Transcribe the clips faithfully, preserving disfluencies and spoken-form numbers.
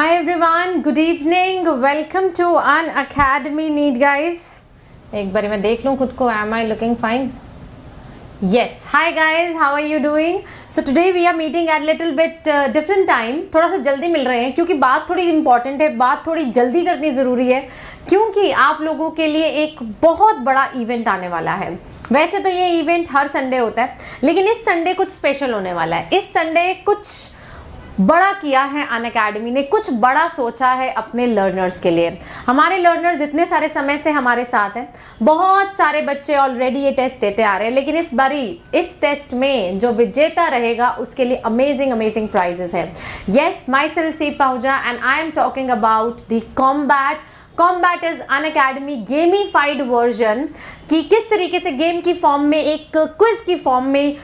Hi everyone, good evening, welcome to अन Academy NEET guys. एक बार मैं देख लूँ खुद को, am I looking fine? Yes. Hi guys, how are you doing? So today we are meeting at little bit uh, different time. थोड़ा सा जल्दी मिल रहे हैं क्योंकि बात थोड़ी इम्पॉर्टेंट है, बात थोड़ी जल्दी करनी ज़रूरी है क्योंकि आप लोगों के लिए एक बहुत बड़ा इवेंट आने वाला है. वैसे तो ये इवेंट हर संडे होता है लेकिन इस संडे कुछ स्पेशल होने वाला है. इस संडे कुछ बड़ा किया है अन अकेडमी ने, कुछ बड़ा सोचा है अपने लर्नर्स के लिए. हमारे लर्नर्स इतने सारे समय से हमारे साथ हैं, बहुत सारे बच्चे ऑलरेडी ये टेस्ट देते आ रहे हैं लेकिन इस बारी इस टेस्ट में जो विजेता रहेगा उसके लिए अमेजिंग अमेजिंग प्राइजेस हैं. Yes, myself Seep Pahuja and I am talking about the combat. Combat is Unacademy gamified version कि किस तरीके से गेम की फॉर्म में, एक क्विज की फॉर्म में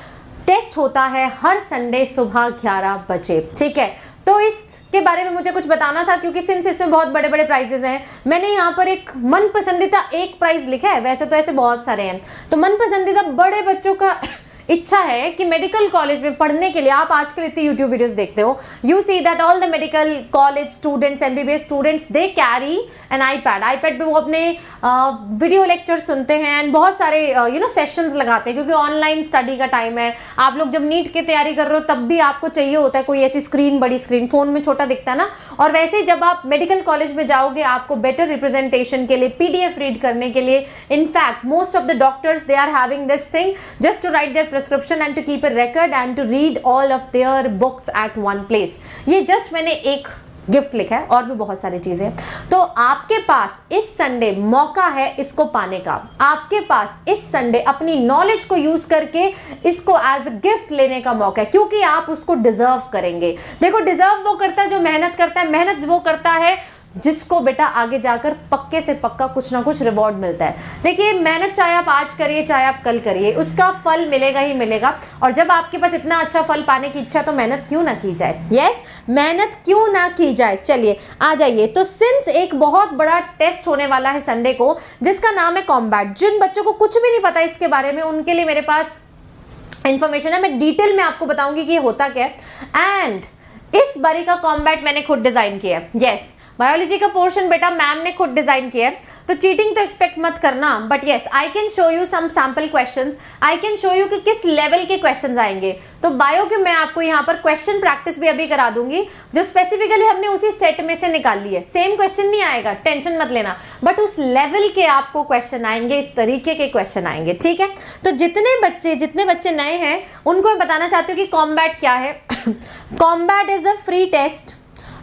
टेस्ट होता है हर संडे सुबह ग्यारह बजे. ठीक है, तो इसके बारे में मुझे कुछ बताना था क्योंकि सिंस इसमें बहुत बड़े बड़े प्राइजेस हैं. मैंने यहाँ पर एक मन पसंदीदा एक प्राइज़ लिखा है, वैसे तो ऐसे बहुत सारे हैं. तो मन पसंदीदा बड़े बच्चों का इच्छा है कि मेडिकल कॉलेज में पढ़ने के लिए, आप आजकल इतने यूट्यूब वीडियोस देखते हो, you see that all the medical college students, MBBS students, they carry an iPad. IPad पे वो अपने वीडियो लेक्चर सुनते हैं एंड बहुत सारे यू नो सेशंस लगाते हैं क्योंकि ऑनलाइन स्टडी का टाइम है. आप लोग जब नीट की तैयारी कर रहे हो तब भी आपको चाहिए होता है कोई ऐसी स्क्रीन, बड़ी स्क्रीन, फ़ोन में छोटा दिखता है ना. और वैसे ही जब आप मेडिकल कॉलेज में जाओगे आपको बेटर रिप्रेजेंटेशन के लिए, पी डी एफ रीड करने के लिए, in fact most of the doctors they are having this thing just to write their prescription and to keep a record and to read all of their books at one place. ये just मैंने एक gift लिखा है और भी बहुत सारी चीजें. तो आपके पास इस संडे मौका है इसको पाने का. आपके पास इस संडे अपनी नॉलेज को यूज करके इसको एज अ गिफ्ट लेने का मौका है क्योंकि आप उसको डिजर्व करेंगे. देखो, डिजर्व वो करता है जो मेहनत करता है, मेहनत वो करता है जिसको बेटा आगे जाकर पक्के से पक्का कुछ ना कुछ रिवॉर्ड मिलता है. देखिए, मेहनत चाहे आप आज करिए चाहे आप कल करिए, उसका फल मिलेगा ही मिलेगा. और जब आपके पास इतना अच्छा फल पाने की इच्छा, तो मेहनत क्यों ना की जाए. यस, मेहनत क्यों ना की जाए. चलिए आ जाइए. तो सिंस एक बहुत बड़ा टेस्ट होने वाला है संडे को जिसका नाम है कॉम्बैट. जिन बच्चों को कुछ भी नहीं पता इसके बारे में उनके लिए मेरे पास इंफॉर्मेशन है. मैं डिटेल में आपको बताऊँगी कि ये होता क्या है. एंड इस बारी का कॉम्बैट मैंने खुद डिज़ाइन किया है. यस, बायोलॉजी का पोर्शन बेटा मैम ने खुद डिज़ाइन किया है तो चीटिंग तो एक्सपेक्ट मत करना. But yes, I can show you some sample questions. I can show you कि किस लेवल के क्वेश्चंस आएंगे. तो बायो के मैं आपको यहाँ पर क्वेश्चन प्रैक्टिस भी अभी करा दूंगी जो स्पेसिफिकली हमने उसी सेट में से निकाल ली है. सेम क्वेश्चन नहीं आएगा, टेंशन मत लेना, बट उस लेवल के आपको क्वेश्चन आएंगे, इस तरीके के क्वेश्चन आएंगे. ठीक है, तो जितने बच्चे जितने बच्चे नए हैं उनको मैं बताना चाहती हूँ कि कॉम्बैट क्या है. Combat is a free test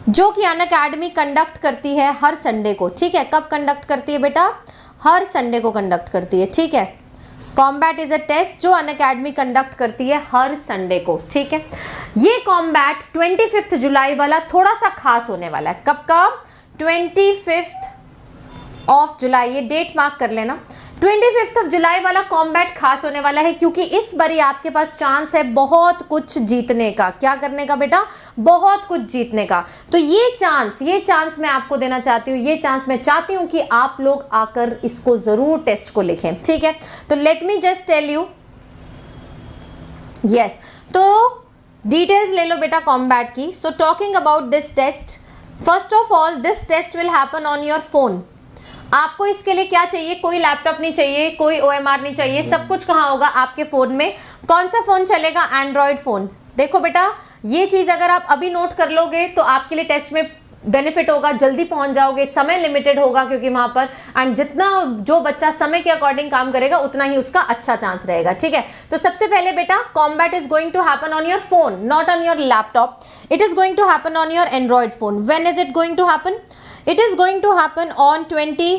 जो कि अन अकेडमी कंडक्ट करती है हर संडे को. ठीक है, कब कंडक्ट करती है बेटा? हर संडे को कंडक्ट करती है. ठीक है, कॉम्बैट इज अ टेस्ट जो अन अकेडमी कंडक्ट करती है हर संडे को. ठीक है, ये कॉम्बैट ट्वेंटी फिफ्थ जुलाई वाला थोड़ा सा खास होने वाला है. कब का? Twenty fifth of July. ये डेट मार्क कर लेना. ट्वेंटी फिफ्थ ऑफ जुलाई वाला कॉम्बैट खास होने वाला है क्योंकि इस बारी आपके पास चांस है बहुत कुछ जीतने का. क्या करने का बेटा? बहुत कुछ जीतने का. तो ये चांस ये चांस मैं आपको देना चाहती हूँ. ये चांस मैं चाहती हूँ कि आप लोग आकर इसको ज़रूर टेस्ट को लिखें. ठीक है, तो let me just tell you. Yes, तो डिटेल्स ले लो बेटा कॉम्बैट की. So talking about this test, first of all this test will happen on your phone. आपको इसके लिए क्या चाहिए? कोई लैपटॉप नहीं चाहिए, कोई ओएमआर नहीं चाहिए, सब कुछ कहाँ होगा? आपके फ़ोन में. कौन सा फ़ोन चलेगा? Android phone. देखो बेटा, ये चीज़ अगर आप अभी नोट कर लोगे तो आपके लिए टेस्ट में बेनिफिट होगा, जल्दी पहुंच जाओगे, समय लिमिटेड होगा क्योंकि वहाँ पर. एंड जितना जो बच्चा समय के अकॉर्डिंग काम करेगा उतना ही उसका अच्छा चांस रहेगा. ठीक है, तो सबसे पहले बेटा combat is going to happen on your phone, not on your laptop. It is going to happen on your Android phone. When is it going to happen? It is going to happen on twenty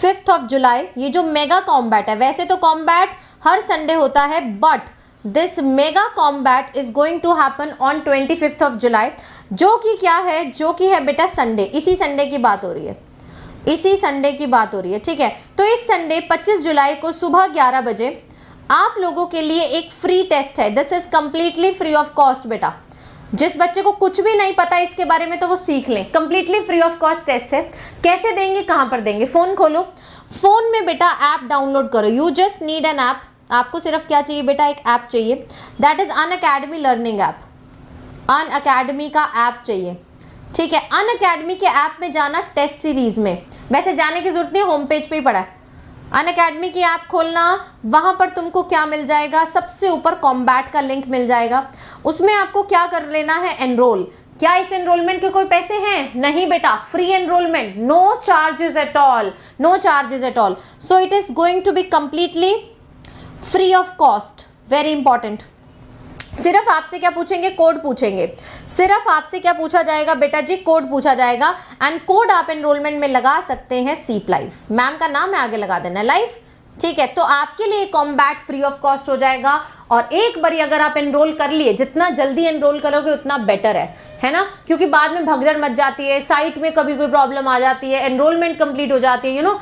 fifth of July. ये जो mega combat है, वैसे तो combat हर Sunday होता है but this mega combat is going to happen on twenty fifth of July जो कि क्या है? जो कि है बेटा संडे. इसी संडे की बात हो रही है, इसी संडे की बात हो रही है. ठीक है, तो इस संडे पच्चीस जुलाई को सुबह ग्यारह बजे आप लोगों के लिए एक फ्री टेस्ट है. This is completely free of cost बेटा. जिस बच्चे को कुछ भी नहीं पता इसके बारे में तो वो सीख लें. Completely free of cost test है. कैसे देंगे, कहाँ पर देंगे? फ़ोन खोलो, फ़ोन में बेटा ऐप डाउनलोड करो. You just need an app. आपको सिर्फ क्या चाहिए बेटा? एक ऐप चाहिए. That is Unacademy learning app, Unacademy का ऐप चाहिए. ठीक है। अन अकेडमी के ऐप में जाना, टेस्ट सीरीज में, वैसे जाने की जरूरत नहीं, होम पेज पे ही पड़ा है। अन अकेडमी की ऐप खोलना, वहाँ पर तुमको क्या मिल जाएगा, सबसे ऊपर कॉम्बैट का लिंक मिल जाएगा। उसमें आपको क्या कर लेना है, एनरोल। क्या इस एनरोलमेंट के कोई पैसे हैं? नहीं बेटा, free enrolment, no charges at all, no charges at all. So it is going to be completely free of cost, very important. सिर्फ आपसे क्या पूछेंगे, कोड पूछेंगे। सिर्फ आपसे क्या पूछा जाएगा बेटा जी, कोड पूछा जाएगा। एंड कोड आप एनरोलमेंट में लगा सकते हैं, सीप लाइफ, मैम का नाम है आगे लगा देना, लाइफ, ठीक है। तो आपके लिए कॉम्बैट फ्री ऑफ कॉस्ट हो जाएगा। और एक बारी अगर आप एनरोल कर लिए, जितना जल्दी एनरोल करोगे उतना बेटर है, है ना, क्योंकि बाद में भगदड़ मच जाती है, साइट में कभी कोई प्रॉब्लम आ जाती है, एनरोलमेंट कंप्लीट हो जाती है, यू नो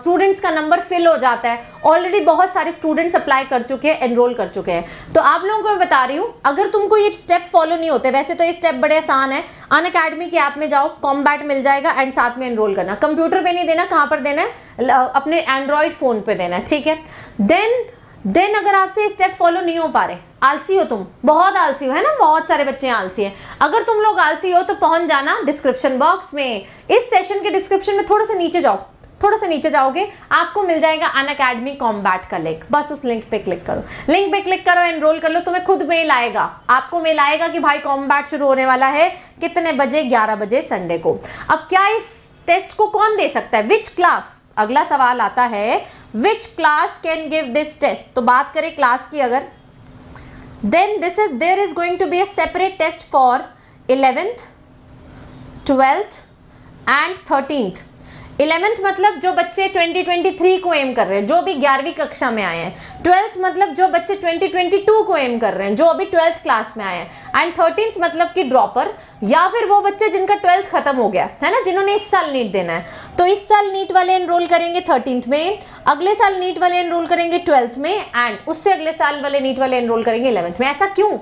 स्टूडेंट्स का नंबर फिल हो जाता है। ऑलरेडी बहुत सारे स्टूडेंट्स अप्लाई कर चुके हैं, एनरोल कर चुके हैं। तो आप लोगों को मैं बता रही हूँ, अगर तुमको ये स्टेप फॉलो नहीं होते, वैसे तो ये स्टेप बड़े आसान है। अन अकेडमी के ऐप में जाओ, कॉम्बैट मिल जाएगा एंड साथ में एनरोल करना। कंप्यूटर पर नहीं देना, कहाँ पर देना है, अपने एंड्रॉयड फ़ोन पर देना है, ठीक है। देन देन अगर आपसे स्टेप फॉलो नहीं हो पा रहे, आलसी हो तुम, बहुत आलसी हो, है ना, बहुत सारे बच्चे आलसी हैं। अगर तुम लोग आलसी हो तो पहुंच जाना डिस्क्रिप्शन बॉक्स में। इस सेशन के डिस्क्रिप्शन में थोड़ा सा नीचे जाओ, थोड़ा सा नीचे जाओगे, आपको मिल जाएगा अन अकेडमी कॉम्बैट का लिंक। बस उस लिंक पे क्लिक करो, लिंक पे क्लिक करो, एनरोल कर लो। तुम्हें खुद मेल आएगा, आपको मेल आएगा कि भाई कॉम्बैट शुरू होने वाला है, कितने बजे, ग्यारह बजे संडे को। अब क्या इस टेस्ट को कौन दे सकता है, विच क्लास, अगला सवाल आता है, which class can give this test. तो बात करें क्लास की अगर, then this is there is going to be a separate test for eleventh, twelfth and thirteenth. Eleventh मतलब जो बच्चे ट्वेंटी ट्वेंटी थ्री को एम कर रहे हैं, जो भी ग्यारहवीं कक्षा में आए हैं। ट्वेल्थ मतलब जो बच्चे ट्वेंटी ट्वेंटी टू को एम कर रहे हैं, जो अभी ट्वेल्थ क्लास में आए हैं। एंड थर्टींथ मतलब कि ड्रॉपर, या फिर वो बच्चे जिनका ट्वेल्थ खत्म हो गया है ना, जिन्होंने इस साल नीट देना है। तो इस साल नीट वाले एनरोल करेंगे थर्टींथ में, अगले साल नीट वाले एनरोल करेंगे ट्वेल्थ में, एंड उससे अगले साल वाले नीट वाले एनरोल करेंगे इलेवेंथ में। ऐसा क्यों,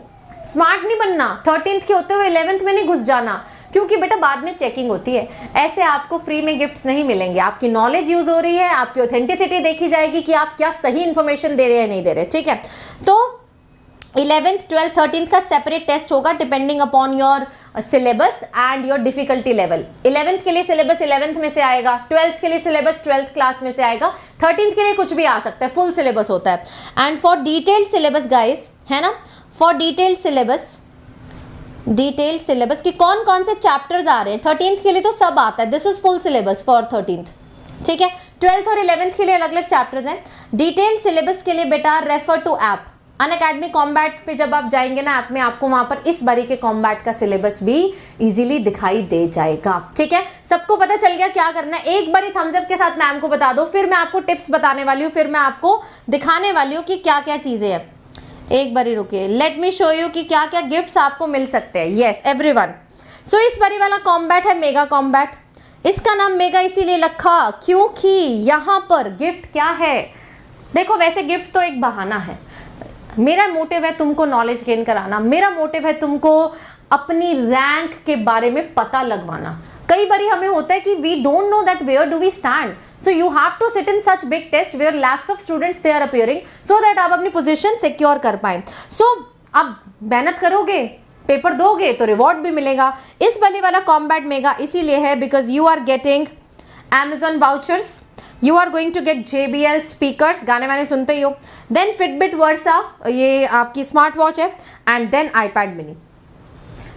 स्मार्ट नहीं बनना, थर्टींथ के होते हुए इलेवेंथ में नहीं घुस जाना, क्योंकि बेटा बाद में चेकिंग होती है। ऐसे आपको फ्री में गिफ्ट्स नहीं मिलेंगे, आपकी नॉलेज यूज हो रही है, आपकी ऑथेंटिसिटी देखी जाएगी कि आप क्या सही इन्फॉर्मेशन दे रहे हैं, नहीं दे रहे, ठीक है। तो इलेवेंथ, ट्वेल्थ, थर्टींथ का सेपरेट टेस्ट होगा, depending upon your syllabus and your difficulty level. Eleventh के लिए सिलेबस इलेवेंथ में से आएगा, ट्वेल्थ के लिए सिलेबस ट्वेल्थ क्लास में से आएगा, थर्टींथ के लिए कुछ भी आ सकता है, फुल सिलेबस होता है। And for detail syllabus guys, है ना, for detail syllabus, detail syllabus कि कौन कौन से चैप्टर्स आ रहे हैं। थर्टींथ के लिए तो सब आता है, this is full syllabus for thirteenth, ठीक है। ट्वेल्थ और इलेवेंथ के लिए अलग अलग चैप्टर्स हैं। डिटेल सिलेबस के लिए बेटा refer to app, Unacademy combat पे जब आप जाएंगे ना ऐप में, आपको वहाँ पर इस बारी के कॉम्बैट का सिलेबस भी इजीली दिखाई दे जाएगा, ठीक है। सबको पता चल गया क्या करना है, एक बारी थम्स अप के साथ मैम को बता दो, फिर मैं आपको टिप्स बताने वाली हूँ, फिर मैं आपको दिखाने वाली हूँ कि क्या क्या चीज़ें हैं। एक बारी रुकिए, लेट मी शो यू कि क्या क्या गिफ्ट्स आपको मिल सकते हैं। येस एवरीवन, सो इस बारी वाला कॉम्बैट है मेगा कॉम्बैट, इसका नाम मेगा इसीलिए रखा क्योंकि यहाँ पर गिफ्ट क्या है, देखो वैसे गिफ्ट तो एक बहाना है, मेरा मोटिव है तुमको नॉलेज गेन कराना, मेरा मोटिव है तुमको अपनी रैंक के बारे में पता लगवाना। कई बारी हमें होता है कि we don't know that where do we stand, so you have to sit in such big test where lakhs of students they are appearing, so that आप अपनी पोजीशन सिक्योर कर पाए। सो so, आप मेहनत करोगे, पेपर दोगे तो रिवॉर्ड भी मिलेगा। इस वाले वाला कॉम्बैट मेगा इसीलिए है because you are getting Amazon vouchers, you are going to get J B L speakers, गाने वाने सुनते ही हो, देन फिटबिट वर्सा, ये आपकी स्मार्ट वॉच है, एंड देन आईपैड मिनी।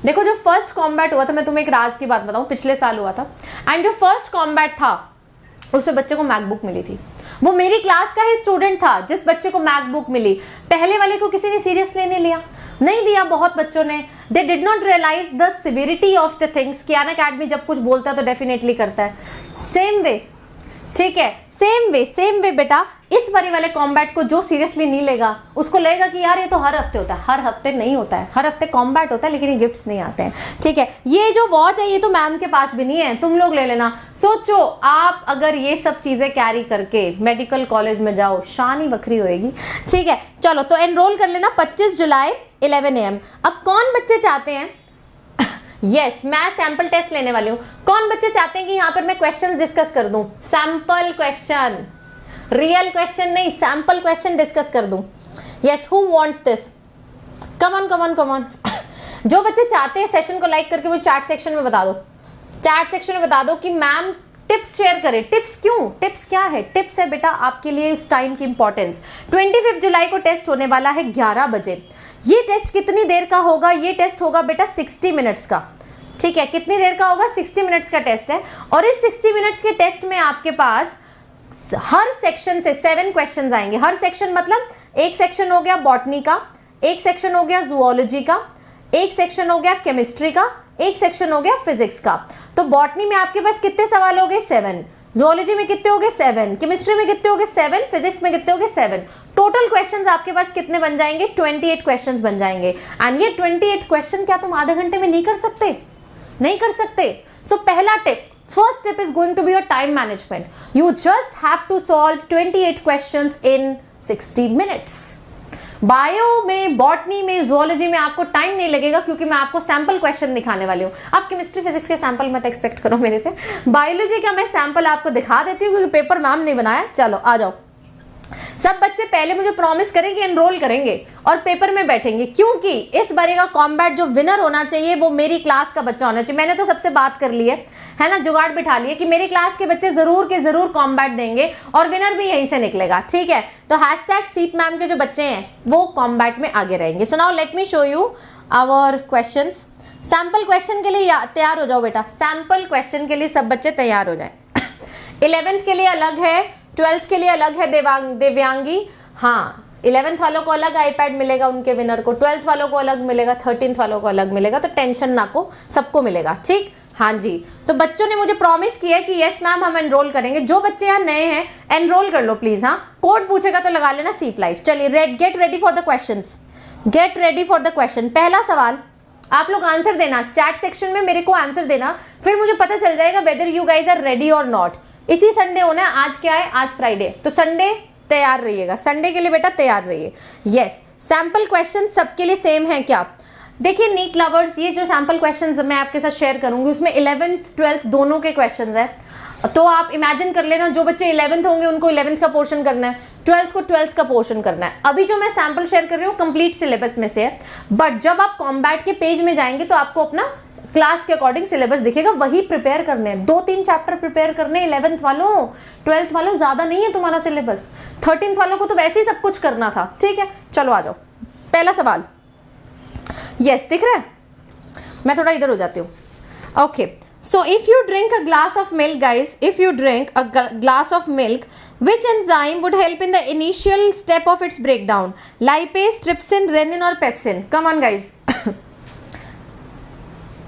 देखो जो फर्स्ट कॉम्बैट हुआ था, मैं तुम्हें एक राज की बात बताऊं, पिछले साल हुआ था, एंड जो फर्स्ट कॉम्बैट था उससे बच्चे को मैकबुक मिली थी। वो मेरी क्लास का ही स्टूडेंट था जिस बच्चे को मैकबुक मिली, पहले वाले को किसी ने सीरियसली नहीं लिया, नहीं दिया, बहुत बच्चों ने, they did not realise the severity of the things कि अन अकेडमी जब कुछ बोलता है तो डेफिनेटली करता है। सेम वे, ठीक है, सेम वे सेम वे बेटा इस बारी वाले कॉम्बैट को जो सीरियसली नहीं लेगा, उसको लगेगा कि यार ये तो हर हफ्ते होता है, हर हफ्ते नहीं होता है, हर हफ्ते कॉम्बैट होता है लेकिन ये गिफ्ट्स नहीं आते हैं, ठीक है। ये जो वॉच है ये तो मैम के पास भी नहीं है, तुम लोग ले लेना। सोचो आप अगर ये सब चीज़ें कैरी करके मेडिकल कॉलेज में जाओ, शान ही बखरी होएगी, ठीक है। चलो तो एनरोल कर लेना पच्चीस जुलाई इलेवन ए एम। अब कौन बच्चे चाहते हैं, यस yes, मैं सैंपल टेस्ट लेने वाली हूँ, कौन बच्चे चाहते हैं कि यहाँ पर मैं क्वेश्चन डिस्कस कर दूँ, सैंपल क्वेश्चन, रियल क्वेश्चन नहीं, सैंपल क्वेश्चन डिस्कस कर दूँ। Yes, who wants this, come on come on come on. जो बच्चे चाहते हैं सेशन को लाइक करके वो चैट सेक्शन में बता दो, चैट सेक्शन में बता दो कि मैम टिप्स शेयर करें। टिप्स क्यों? टिप्स क्या है? टिप्स है बेटा आपके लिए इस टाइम की इंपॉर्टेंस। पच्चीस जुलाई को टेस्ट होने वाला है ग्यारह बजे। ये टेस्ट कितनी देर का होगा? ये टेस्ट होगा बेटा साठ मिनट्स का। ठीक है, कितनी देर का होगा? साठ मिनट्स का टेस्ट है। और इस साठ मिनट्स के टेस्ट में आपके पास हर सेक्शन से सेवन क्वेश्चन आएंगे। हर सेक्शन मतलब एक सेक्शन हो गया बॉटनी का, एक सेक्शन हो गया जूलॉजी का, एक सेक्शन हो गया केमिस्ट्री का, एक सेक्शन हो गया फिजिक्स का। तो बॉटनी में आपके पास कितने सवाल हो गए? सेवन। जोलॉजी में कितने हो गए? सेवन। केमिस्ट्री में कितने हो गए? सेवन। फिजिक्स में कितने हो गए? सेवन। टोटल क्वेश्चंस आपके पास कितने बन जाएंगे? अट्ठाईस क्वेश्चंस बन जाएंगे। एंड ये अट्ठाईस क्वेश्चन क्या तुम आधे घंटे में नहीं कर सकते? नहीं कर सकते। सो so, पहला tip, first tip is going to be your time management. You just have to solve अट्ठाईस क्वेश्चंस इन साठ मिनट्स। बायो में, बॉटनी में, जोलॉजी में आपको टाइम नहीं लगेगा क्योंकि मैं आपको सैंपल क्वेश्चन दिखाने वाली हूँ। आप केमिस्ट्री फिजिक्स के सैंपल मत एक्सपेक्ट करो मेरे से। बायोलॉजी का मैं सैंपल आपको दिखा देती हूँ क्योंकि पेपर मैम ने बनाया। चलो आ जाओ, सब बच्चे पहले मुझे प्रॉमिस करें कि एनरोल करेंगे और पेपर में बैठेंगे, क्योंकि इस बारे का कॉम्बैट जो विनर होना चाहिए वो मेरी क्लास का बच्चा होना चाहिए। मैंने तो सबसे बात कर ली है, है ना, जुगाड़ बिठा लिए कि मेरी क्लास के बच्चे ज़रूर के ज़रूर कॉम्बैट देंगे और विनर भी यहीं से निकलेगा। ठीक है, तो हैश टैग सीप मैम के जो बच्चे हैं वो कॉम्बैट में आगे रहेंगे। So now let me show you our question. Sample question के लिए तैयार हो जाओ बेटा, सैम्पल क्वेश्चन के लिए सब बच्चे तैयार हो जाए। इलेवेंथ के लिए अलग है, ट्वेल्थ के लिए अलग है दिव्यांगी। हाँ, इलेवेंथ वालों को अलग आईपैड मिलेगा उनके विनर को, ट्वेल्थ वालों को अलग मिलेगा, थर्टींथ वालों को अलग मिलेगा। तो टेंशन ना को, सबको मिलेगा। ठीक, हाँ जी। तो बच्चों ने मुझे प्रॉमिस किया है कि यस मैम हम एनरोल करेंगे। जो बच्चे यहाँ नए हैं एनरोल कर लो प्लीज। हाँ, कोड पूछेगा तो लगा लेना सीप लाइफ। चलिए, red get ready for the question, get ready for the question. पहला सवाल आप लोग आंसर देना, चैट सेक्शन में मेरे को आंसर देना, फिर मुझे पता चल जाएगा whether you guys are ready और नॉट। इसी संडे होना है, आज क्या है? आज फ्राइडे। तो संडे तैयार रहिएगा, संडे के लिए बेटा तैयार रहिए। यस, सैंपल क्वेश्चन सबके लिए सेम है क्या? देखिए नीट लवर्स, ये जो सैंपल क्वेश्चंस मैं आपके साथ शेयर करूंगी उसमें इलेवेंथ ट्वेल्थ दोनों के क्वेश्चंस हैं। तो आप इमेजिन कर लेना, जो बच्चे इलेवेंथ होंगे उनको इलेवेंथ का पोर्शन करना है, ट्वेल्थ को ट्वेल्थ का पोर्शन करना है। अभी जो मैं सैंपल शेयर कर रही हूँ कंप्लीट सिलेबस में से है, बट जब आप कॉम्बैट के पेज में जाएंगे तो आपको अपना क्लास के अकॉर्डिंग सिलेबस दिखेगा, वही प्रिपेयर करने हैं। दो तीन चैप्टर प्रिपेयर करने हैं इलेवेंथ वालों, ट्वेल्थ वालों। ज़्यादा नहीं है तुम्हारा सिलेबस, थर्टींथ वालों को तो वैसे ही सब कुछ करना था। ठीक है, चलो आ जाओ। पहला सवाल, यस दिख रहा है? मैं थोड़ा इधर हो जाती हूँ। Okay, so if you drink a glass of milk guys, if you drink a glass of milk, which enzyme would help in the initial step of its breakdown? Lipase, trypsin, rennin और pepsin? Come on guys.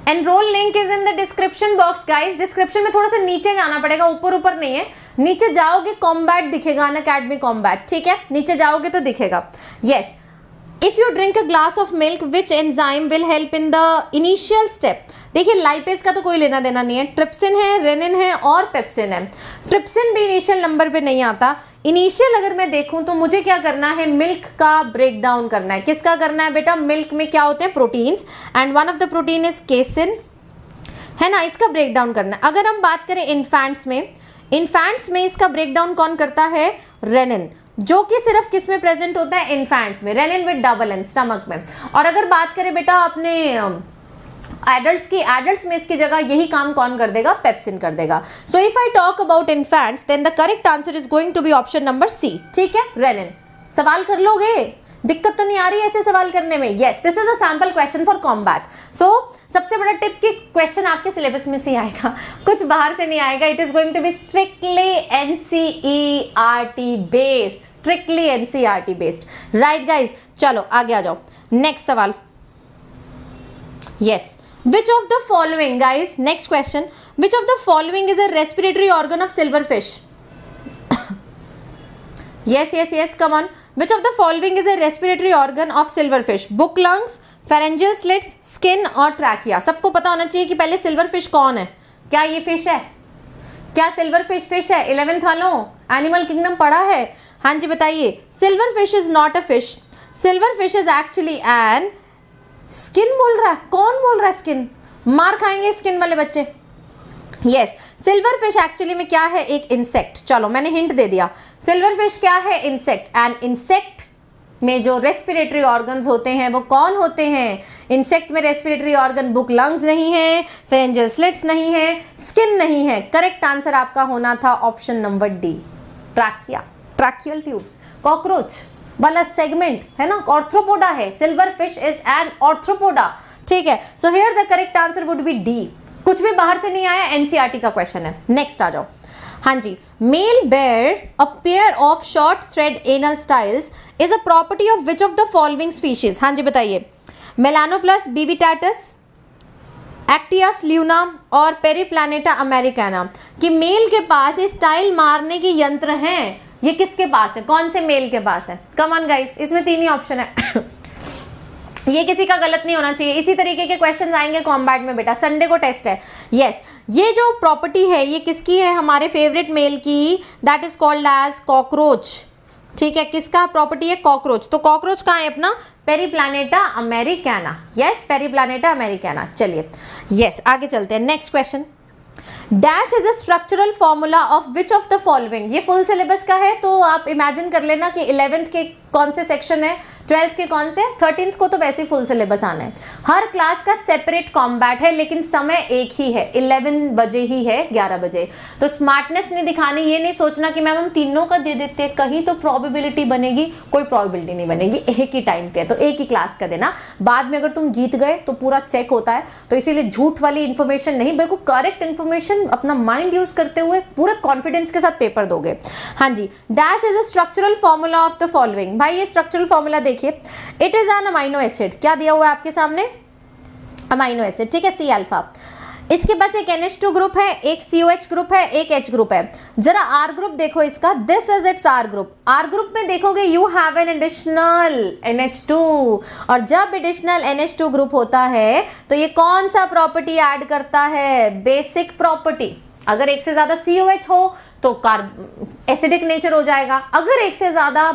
Enrol link is in the description box guys. Description में थोड़ा सा नीचे जाना पड़ेगा, ऊपर ऊपर नहीं है, नीचे जाओगे कॉम्बैट दिखेगा, अन अकेडमी कॉम्बैट। ठीक है, नीचे जाओगे तो दिखेगा। Yes, if you drink a glass of milk which enzyme will help in the initial step? देखिए लाइपेज का तो कोई लेना देना नहीं है, ट्रिप्सिन है, रेनिन है और पेप्सिन है। ट्रिप्सिन भी इनिशियल नंबर पे नहीं आता। इनिशियल अगर मैं देखूं तो मुझे क्या करना है? मिल्क का ब्रेकडाउन करना है। किसका करना है बेटा? मिल्क में क्या होते हैं? Proteins, and one of the protein is casein, है ना, इसका ब्रेकडाउन करना है। अगर हम बात करें इन्फेंट्स में, इन्फेंट्स में इसका ब्रेकडाउन कौन करता है? रेनिन, जो कि सिर्फ किस में प्रेजेंट होता है? इन्फेंट्स में, rennin with double N, stomach में। और अगर बात करें बेटा अपने एडल्ट्स की, एडल्ट्स में इसकी जगह यही काम कौन कर देगा? पेप्सिन कर देगा। So if I talk about infants then the correct answer is going to be option number C. ठीक है, रेनिन। सवाल कर लोगे? दिक्कत तो नहीं आ रही ऐसे सवाल करने में? Yes, this is a sample question for combat. सो सबसे बड़ा टिप कि क्वेश्चन आपके सिलेबस में से आएगा, कुछ बाहर से नहीं आएगा। It is going to be strictly NCERT based, strictly NCERT based. Right guys, चलो आगे आ जाओ। नेक्स्ट सवाल, yes, which of the following guys, next question, which of the following is a respiratory organ of silverfish? Yes yes yes, come on. Which of the following is a respiratory organ of silverfish? Book lungs, pharyngeal slits, skin और trachea? सबको पता होना चाहिए कि पहले silverfish कौन है। क्या ये फिश है? क्या silverfish फिश है? इलेवेंथ वालों, एनिमल किंगडम पढ़ा है? हाँ जी, बताइए। Silverfish is not a fish. Silverfish is actually an, skin बोल रहा है, कौन बोल रहा है skin? मार खाएंगे skin वाले बच्चे। यस, सिल्वरफिश एक्चुअली में क्या है? एक इंसेक्ट। चलो मैंने हिंट दे दिया, सिल्वरफिश क्या है? इंसेक्ट। एंड इंसेक्ट में जो रेस्पिरेटरी ऑर्गन्स होते हैं वो कौन होते हैं? इंसेक्ट में रेस्पिरेटरी ऑर्गन बुक लंग्स नहीं है, फेरेंजियल स्लिट्स नहीं है, स्किन नहीं है। करेक्ट आंसर आपका होना था option number D, trachea, tracheal tubes. Cockroach वाला सेगमेंट है ना, ऑर्थ्रोपोडा है। Silver fish is an Arthropoda, ठीक है। So here the correct answer would be D. कुछ भी बाहर से नहीं आया, एनसीईआरटी का क्वेश्चन है। नेक्स्ट आ जाओ, हाँ जी। Male bear a pair of short thread anal styles is a property of which of the following species? हाँ जी बताइए। मेलानोप्लस, बीविटाटस, एक्टियस ल्यूना और पेरीप्लैनेटा अमेरिकाना। कि मेल के पास स्टाइल मारने के यंत्र हैं, ये किसके पास है? कौन से मेल के पास है? कम ऑन गाइस, इसमें तीन ही ऑप्शन है। ये किसी का गलत नहीं होना चाहिए। इसी तरीके के क्वेश्चंस आएंगे कॉम्बैट में बेटा, संडे को टेस्ट है। यस yes, ये जो प्रॉपर्टी है ये किसकी है? हमारे फेवरेट मेल की, that is called as cockroach, ठीक है। किसका प्रॉपर्टी है? कॉकरोच। तो कॉकरोच कहाँ है अपना? Periplaneta americana. Yes, Periplaneta americana. चलिए यस, आगे चलते हैं। Next question, dash is a structural formula of which of the following. ये फुल सिलेबस का है तो आप इमेजिन कर लेना कि इलेवेंथ के कौन से सेक्शन है, ट्वेल्थ के कौन से, थर्टींथ को तो वैसे ही फुल सिलेबस आना है। हर क्लास का सेपरेट कॉम्बैट है लेकिन समय एक ही है, ग्यारह बजे ही है, ग्यारह बजे। तो स्मार्टनेस नहीं दिखानी, ये नहीं सोचना कि मैम हम तीनों का दे देते हैं कहीं तो प्रोबेबिलिटी बनेगी। कोई प्रोबेबिलिटी नहीं बनेगी, एक ही टाइम पे है तो एक ही क्लास का देना। बाद में अगर तुम जीत गए तो पूरा चेक होता है, तो इसीलिए झूठ वाली इन्फॉर्मेशन नहीं, बिल्कुल करेक्ट इन्फॉर्मेशन अपना माइंड यूज करते हुए पूरे कॉन्फिडेंस के साथ पेपर दोगे। हाँ जी, dash is a structural formula of the following. भाई ये स्ट्रक्चरल फॉर्मूला देखिए, it is an amino acid. क्या दिया हुआ है आपके सामने? अमाइनो एसिड, ठीक है, सी अल्फा। इसके पास एक एन एच टू ग्रुप है, एक सी ओ एच ग्रुप है, एक H ग्रुप है। जरा R ग्रुप देखो इसका, this is its R group. R group में देखोगे you have an additional N H two, और जब additional N H two group होता है तो ये कौन सा प्रॉपर्टी ऐड करता है? Basic property. अगर एक से ज्यादा सी ओ एच हो तो एसिडिक नेचर हो जाएगा, अगर एक से ज्यादा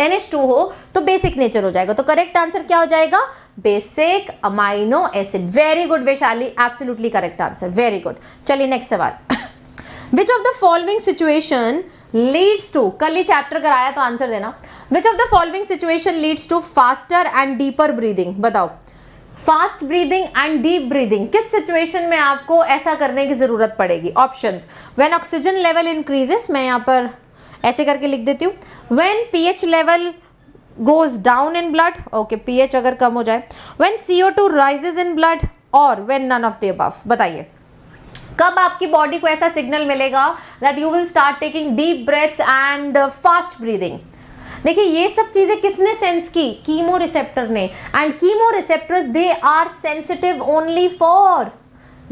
एन एच टू हो तो बेसिक नेचर हो जाएगा। तो करेक्ट आंसर क्या हो जाएगा? Basic amino acid. Very good Vaishali, absolutely correct answer, very good. चलिए नेक्स्ट सवाल, which of the following situation leads to, कल ही चैप्टर कराया तो आंसर देना, which of the following situation leads to faster and deeper breathing? बताओ, fast breathing and deep breathing किस situation में आपको ऐसा करने की जरूरत पड़ेगी? Options, when oxygen level increases, मैं यहाँ पर ऐसे करके लिख देती हूँ, when pH level goes down in blood, okay, pH अगर कम हो जाए, when C O two rises in blood, और when none of the above। बताइए कब आपकी बॉडी को ऐसा सिग्नल मिलेगा that you will start taking deep breaths and fast breathing। देखिए ये सब चीजें किसने सेंस की? कीमो रिसेप्टर ने। And chemo receptors they are sensitive only for,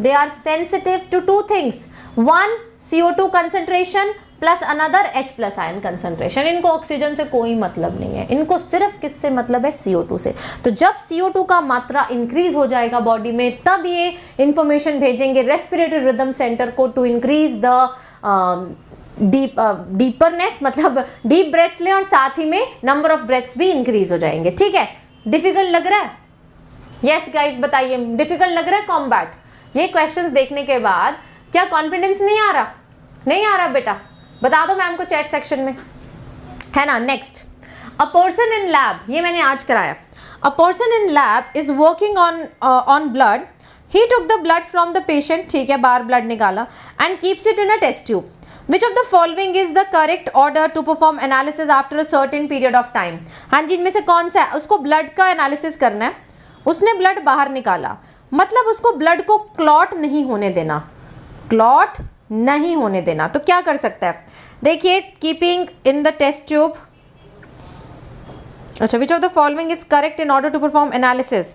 they are sensitive to two things, one C O two concentration plus another H plus ion concentration. इनको oxygen से कोई मतलब नहीं है, इनको सिर्फ किससे मतलब है? सी ओ टू से। तो जब सी ओ टू का मात्रा इंक्रीज हो जाएगा बॉडी में तब ये इंफॉर्मेशन भेजेंगे रेस्पिरेटरी रिदम सेंटर को to increase the deep deeperness, मतलब डीप ब्रेथ्स लें और साथ ही में नंबर ऑफ ब्रेथ्स भी इंक्रीज हो जाएंगे, ठीक है। डिफिकल्ट लग रहा है? यस गाइज बताइए, डिफिकल्ट लग रहा है कॉम्बैट? ये क्वेश्चन देखने के बाद क्या कॉन्फिडेंस नहीं आ रहा? नहीं आ रहा बेटा, बता दो मैम को चैट सेक्शन में, है ना। Next, a person in lab, ये मैंने आज कराया। A person in lab is working on on blood, he took the blood from the patient, ठीक है, बाहर ब्लड निकाला, and keeps it in a test tube. Which of the following is the correct order to perform analysis after a certain period of time? हाँ जी, इनमें से कौन सा है? उसको ब्लड का एनालिसिस करना है, उसने ब्लड बाहर निकाला, मतलब उसको ब्लड को क्लॉट नहीं होने देना, क्लॉट नहीं होने देना। तो क्या कर सकता है? देखिए, keeping in the test tube, अच्छा, which of the following is correct in order to perform analysis,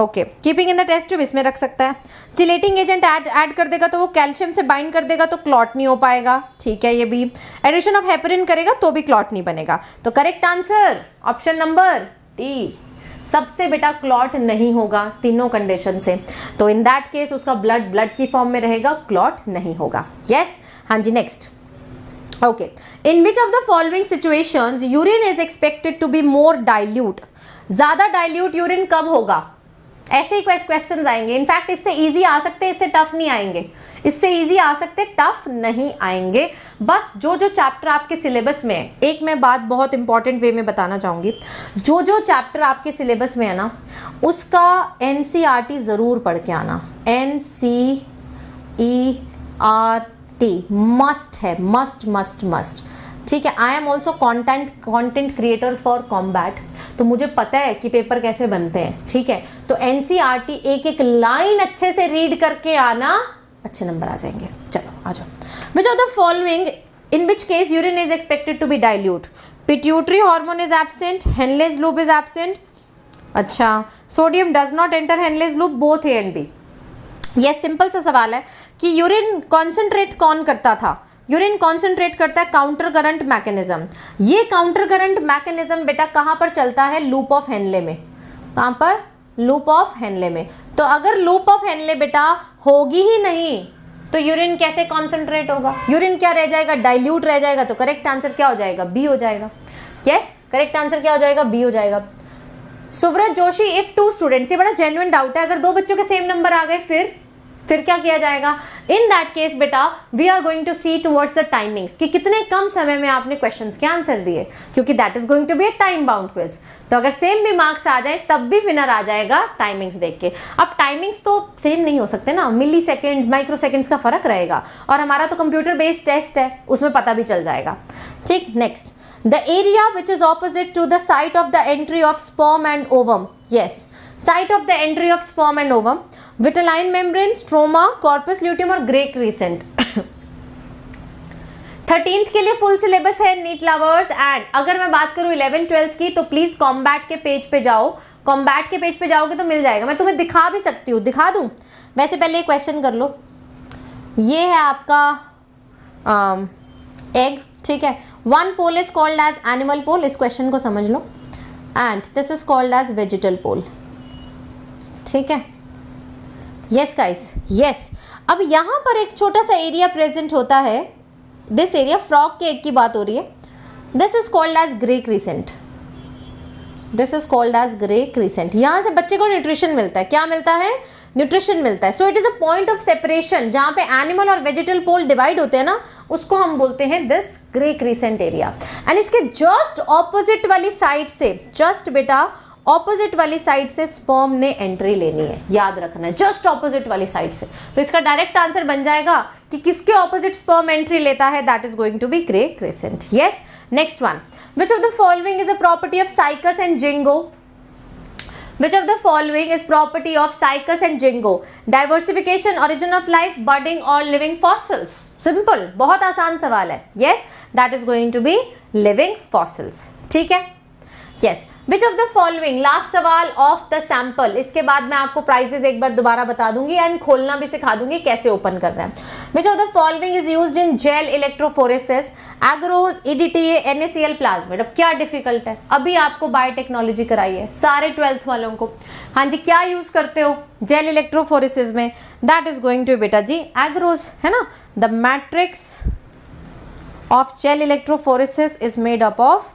okay, keeping in the test tube इसमें रख सकता है। चिलेटिंग एजेंट ऐड ऐड कर देगा तो वो कैल्शियम से बाइंड कर देगा तो क्लॉट नहीं हो पाएगा, ठीक है। ये भी एडिशन ऑफ हेपरिन करेगा तो भी क्लॉट नहीं बनेगा। तो correct answer option number D, सबसे बेटा क्लॉट नहीं होगा तीनों कंडीशन से। तो इन दैट केस उसका ब्लड ब्लड की फॉर्म में रहेगा, क्लॉट नहीं होगा। Yes yes? हाँ जी। Next, okay, in which of the following situations urine is expected to be more dilute? ज़्यादा डाइल्यूट यूरिन कब होगा? ऐसे ही क्वेश्चन आएंगे, इनफैक्ट इससे इजी आ सकते हैं, इससे टफ नहीं आएंगे, इससे इजी आ सकते टफ नहीं आएंगे। बस जो जो चैप्टर आपके सिलेबस में है, एक मैं बात बहुत इंपॉर्टेंट वे में बताना चाहूँगी, जो जो चैप्टर आपके सिलेबस में है ना उसका N C E R T ज़रूर पढ़ के आना। N C E R T must है, मस्ट मस्ट मस्ट, ठीक है। I am also content content creator for combat, तो मुझे पता है कि पेपर कैसे बनते हैं, ठीक है। तो N C E R T एक एक लाइन अच्छे से रीड करके आना, अच्छे नंबर आ जाएंगे। चलो आ जाओ। Which of the following in which case urine is expected to be dilute? Pituitary hormone is absent, Henle's loop is absent, अच्छा sodium does not enter Henle's loop, both A and B. यह simple सा सवाल है कि urine concentrate कौन करता था? Urine concentrate करता है काउंटर करंट मैकेनिज्म। ये काउंटर करंट मैकेनिज्म बेटा कहाँ पर चलता है? लूप ऑफ हेनले में। कहाँ पर? लूप ऑफ हेनले में। तो अगर लूप ऑफ हेनले बेटा होगी ही नहीं तो यूरिन कैसे कॉन्सेंट्रेट होगा? यूरिन क्या रह जाएगा? डाइल्यूट रह जाएगा। तो करेक्ट आंसर क्या हो जाएगा? बी हो जाएगा। यस, करेक्ट आंसर क्या हो जाएगा? बी हो जाएगा। Suvrat Joshi, if two students, ये बड़ा जेन्युइन डाउट है, अगर दो बच्चों के सेम नंबर आ गए फिर फिर क्या किया जाएगा? इन दैट केस बेटा we are going to see towards the timings कि कितने कम समय में आपने क्वेश्चंस के आंसर दिए, क्योंकि that is going to be a time bound quiz. तो अगर सेम भी मार्क्स आ जाए तब भी विनर आ जाएगा टाइमिंग्स देख के। अब टाइमिंग्स तो सेम नहीं हो सकते ना, मिली सेकेंड्स माइक्रो सेकेंड्स का फर्क रहेगा, और हमारा तो कंप्यूटर बेस्ड टेस्ट है, उसमें पता भी चल जाएगा, ठीक। Next, the area which is opposite to the site of the entry of sperm and ovum. Yes, site of the entry of sperm and ovum, vitelline membrane, stroma, corpus luteum और grey crescent. Thirteenth के लिए full syllabus है NEET lovers, and अगर मैं बात करूं eleven twelfth की तो प्लीज़ कॉम्बैट के पेज पे जाओ। कॉम्बैट के पेज पे जाओगे तो मिल जाएगा, मैं तुम्हें दिखा भी सकती हूँ, दिखा दूँ। वैसे पहले क्वेश्चन कर लो। ये है आपका आ, एग, ठीक है। One pole is called as animal pole, इस क्वेश्चन को समझ लो, and this is called as vegetal pole, ठीक है। Yes guys, yes. अब यहाँ पर एक छोटा सा एरिया प्रेजेंट होता है, दिस एरिया, फ्रॉग के एग की बात हो रही है, this is called as grey crescent, this is called as grey crescent. यहाँ से बच्चे को न्यूट्रिशन मिलता है, क्या मिलता है? न्यूट्रिशन मिलता है। So it is a point of separation, जहाँ पे एनिमल और वेजिटल पोल डिवाइड होते हैं ना, उसको हम बोलते हैं this grey crescent area. And इसके जस्ट ऑपोजिट वाली साइड से, जस्ट बेटा ऑपोजिट वाली साइड से स्पर्म ने एंट्री लेनी है, याद रखना है, जस्ट ऑपोजिट वाली साइड से। तो इसका डायरेक्ट आंसर बन जाएगा कि किसके ऑपोजिट स्पर्म एंट्री लेता है, that is going to be grey crescent. Yes, next one, which of the following is a property of cycas and ginkgo? Which of the following is property of cycas and ginkgo? Diversification, origin of life, budding और living fossils. Simple, बहुत आसान सवाल है। Yes, that is going to be living fossils, ठीक है। Yes, which of the following, last सवाल of the sample, इसके बाद मैं आपको प्राइजेज एक बार दोबारा बता दूंगी एंड खोलना भी सिखा दूंगी कैसे ओपन करना है। Which of the following is used in gel electrophoresis? Agarose, E D T A, N A C L plasmid. अब क्या डिफिकल्ट है, अभी आपको बायोटेक्नोलॉजी कराई है सारे ट्वेल्थ वालों को। हाँ जी, क्या यूज करते हो जेल इलेक्ट्रोफोरेसिस में? दैट इज गोइंग टू बेटा जी एगरोज, है ना। The matrix of gel electrophoresis is made up of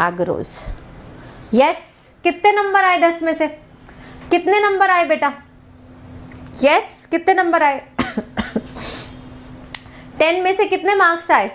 agarose. Yes, कितने नंबर आए दस में से? कितने नंबर आए बेटा? यस, कितने नंबर आए? टेन में से कितने मार्क्स आए?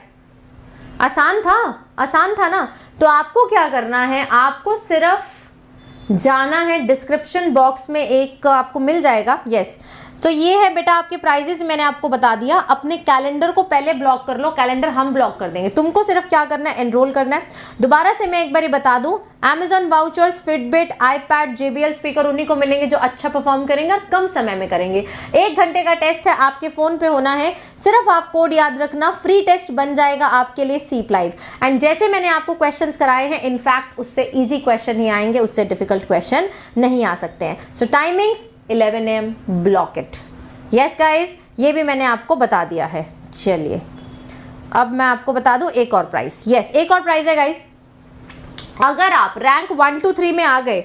आसान था, आसान था ना। तो आपको क्या करना है, आपको सिर्फ जाना है डिस्क्रिप्शन बॉक्स में, एक आपको मिल जाएगा। यस, तो ये है बेटा आपके प्राइजेस, मैंने आपको बता दिया। अपने कैलेंडर को पहले ब्लॉक कर लो, कैलेंडर हम ब्लॉक कर देंगे, तुमको सिर्फ क्या करना है, एनरोल करना है। दोबारा से मैं एक बार ये बता दूं, Amazon vouchers, Fitbit, iPad, J B L speaker उन्हीं को मिलेंगे जो अच्छा परफॉर्म करेंगे और कम समय में करेंगे। एक घंटे का टेस्ट है, आपके फ़ोन पे होना है, सिर्फ आप कोड याद रखना, फ्री टेस्ट बन जाएगा आपके लिए सीप लाइव। एंड जैसे मैंने आपको क्वेश्चन कराए हैं, इनफैक्ट उससे ईजी क्वेश्चन ही आएंगे, उससे डिफिकल्ट क्वेश्चन नहीं आ सकते हैं। So timings eleven A M, block it. Yes guys, ये भी मैंने आपको बता दिया है। चलिए अब मैं आपको बता दूं एक और प्राइस। यस, yes, एक और प्राइस है गाइस, अगर आप रैंक वन टू थ्री में आ गए,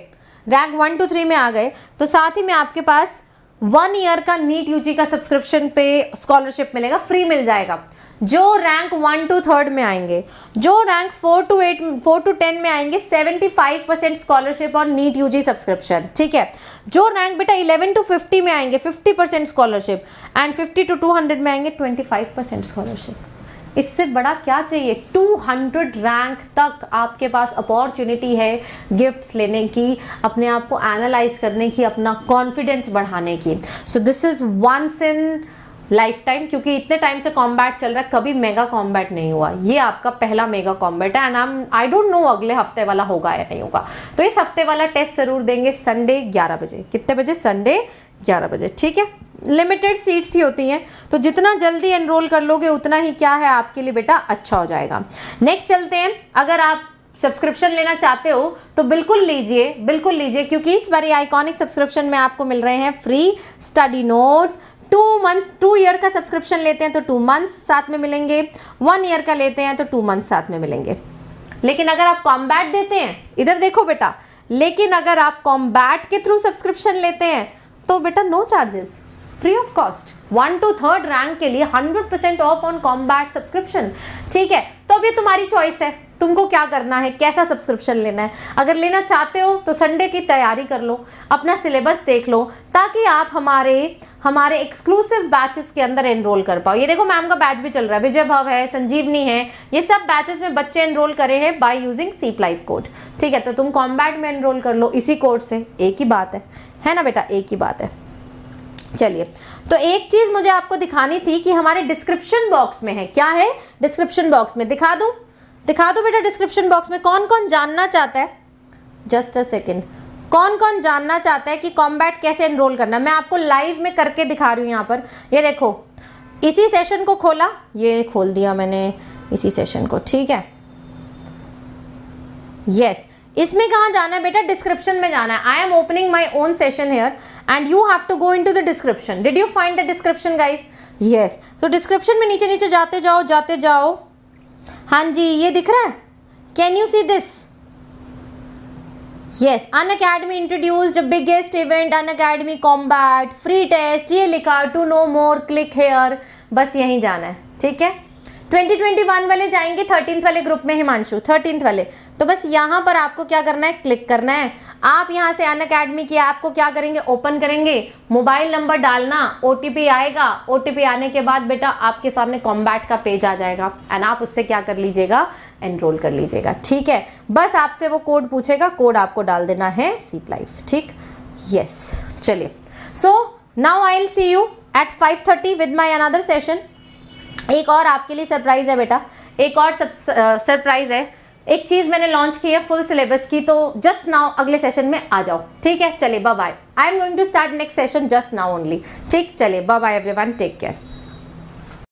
रैंक वन टू थ्री में आ गए तो साथ ही में आपके पास वन ईयर का नीट यूजी का सब्सक्रिप्शन पे स्कॉलरशिप मिलेगा, फ्री मिल जाएगा। जो रैंक वन टू थर्ड में आएंगे, जो rank four to eight four to ten में आएंगे, सेवेंटी फाइव परसेंट स्कॉलरशिप और नीट यूजी सब्सक्रिप्शन, ठीक है। जो रैंक बेटा इलेवन टू फिफ्टी में आएंगे, fifty percent scholarship, and fifty to two hundred में आएंगे, ट्वेंटी फाइव परसेंट स्कॉलरशिप। इससे बड़ा क्या चाहिए। टू हंड्रेड रैंक तक आपके पास अपॉर्चुनिटी है गिफ्ट्स लेने की, अपने आप को एनालाइज करने की, अपना कॉन्फिडेंस बढ़ाने की। So this is once in life time, क्योंकि इतने टाइम से कॉम्बैट चल रहा है, कभी मेगा कॉम्बैट नहीं हुआ। ये आपका पहला मेगा कॉम्बैट है, and I I don't know अगले हफ्ते वाला होगा या नहीं होगा। तो इस हफ्ते वाला टेस्ट ज़रूर देंगे संडे ग्यारह बजे। कितने बजे? संडे ग्यारह बजे, ठीक है। लिमिटेड सीट्स ही होती हैं, तो जितना जल्दी एनरोल कर लोगे उतना ही क्या है आपके लिए बेटा अच्छा हो जाएगा। नेक्स्ट चलते हैं। अगर आप सब्सक्रिप्शन लेना चाहते हो तो बिल्कुल लीजिए, बिल्कुल लीजिए, क्योंकि इस बार आइकॉनिक सब्सक्रिप्शन में आपको मिल रहे हैं free study notes. Two months to year का सब्सक्रिप्शन लेते हैं तो टू मंथ्स साथ में मिलेंगे, वन ईयर का लेते हैं तो टू मंथ्स साथ में मिलेंगे। लेकिन अगर आप कॉम्बैट देते हैं, इधर देखो बेटा, लेकिन अगर आप कॉम्बैट के थ्रू सब्सक्रिप्शन लेते हैं तो बेटा no charges, free of cost. One to third rank के लिए hundred percent off on combat subscription, ठीक है। तो अब ये तुम्हारी चॉइस है, तुमको क्या करना है, कैसा सब्सक्रिप्शन लेना है। अगर लेना चाहते हो तो संडे की तैयारी कर लो, अपना सिलेबस देख लो, ताकि आप हमारे हमारे एक्सक्लूसिव बैचेस के अंदर एनरोल कर पाओ। ये देखो मैम का बैच भी चल रहा है, विजय भव है, संजीवनी है, ये सब बैचेस में बच्चे एनरोल करे हैं बाय यूजिंग सीप लाइफ कोड, ठीक है। तो तुम कॉम्बैट में एनरोल कर लो इसी कोड से, एक ही बात है, है ना बेटा, एक ही बात है। चलिए, तो एक चीज़ मुझे आपको दिखानी थी कि हमारे डिस्क्रिप्शन बॉक्स में है, क्या है डिस्क्रिप्शन बॉक्स में, दिखा दूँ दिखा दो बेटा। डिस्क्रिप्शन बॉक्स में कौन कौन जानना चाहता है, जस्ट अ सेकेंड, कौन कौन जानना चाहता है कि कॉम्बैट कैसे एनरोल करना। मैं आपको लाइव में करके दिखा रही हूँ यहाँ पर। ये देखो, इसी सेशन को खोला, ये खोल दिया मैंने इसी सेशन को, ठीक है। यस, इसमें कहाँ जाना है बेटा, डिस्क्रिप्शन में जाना है। I am opening my own session here and you have to go in to the description. Did you find the description guys? Yes. तो डिस्क्रिप्शन में नीचे नीचे जाते जाओ जाते जाओ। हाँ जी, ये दिख रहा है, can you see this? Yes, Unacademy introduced biggest event, Unacademy combat free test, ये लिखा, to know more click here. बस यहीं जाना है, ठीक है। ट्वेंटी ट्वेंटी वन वाले जाएंगे थर्टींथ वाले ग्रुप में, हिमांशु थर्टींथ वाले, तो बस यहाँ पर आपको क्या करना है, क्लिक करना है। आप यहाँ से अन अकेडमी की ऐप को क्या करेंगे, ओपन करेंगे, मोबाइल नंबर डालना, ओटीपी आएगा। ओटीपी आने के बाद बेटा आपके सामने कॉम्बैट का पेज आ जाएगा एंड आप उससे क्या कर लीजिएगा, एनरोल कर लीजिएगा, ठीक है। बस आपसे वो कोड पूछेगा, कोड आपको डाल देना है, सीप लाइफ, ठीक। यस, चलिए, so now I will see you at five thirty with my another session. एक और आपके लिए सरप्राइज़ है बेटा, एक और सरप्राइज़ है, एक चीज़ मैंने लॉन्च की है फुल सिलेबस की, तो जस्ट नाउ अगले सेशन में आ जाओ, ठीक है। चलिए, bye bye. I am going to start next session just now only, ठीक। चलिए, bye bye everyone, take care.